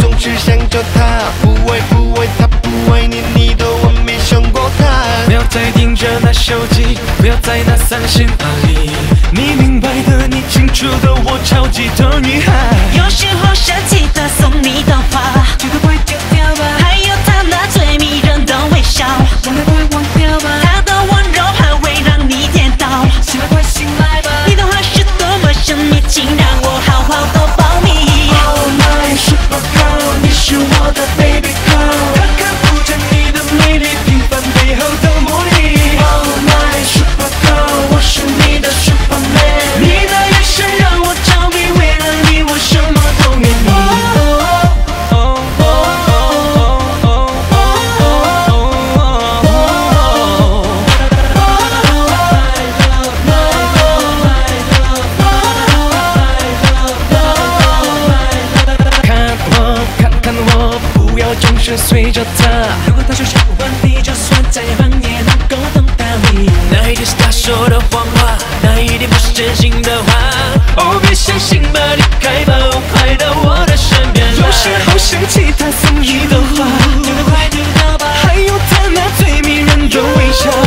总是想着他，不爱他，不爱你，你都完美胜过他。不要再盯着那手机，不要再那三心二意，你明白的，你清楚的，我超级的女孩。有时候生气的送你的话，这个怪丢掉吧。还有他那最迷人的微笑，我们快忘掉吧。他的温柔还会让你颠倒，醒来快醒来吧。你的话是多么神秘，竟让我好好的抱你。 Super girl， 你是我的 baby girl， 他看不见你的美丽，平凡背后的魔力。Oh my super girl， 我是你的 superman， 你的眼神让我着迷，为了你我什么都愿意。是随着他，如果他说想挽你，就算再忙也能够等到你。那一天是他说的谎话，那一天不是真心的话。哦，别相信吧，离开吧，哦，快到我的身边来。有时候想起他送你的话，就快丢掉吧。还有他那最迷人的微笑。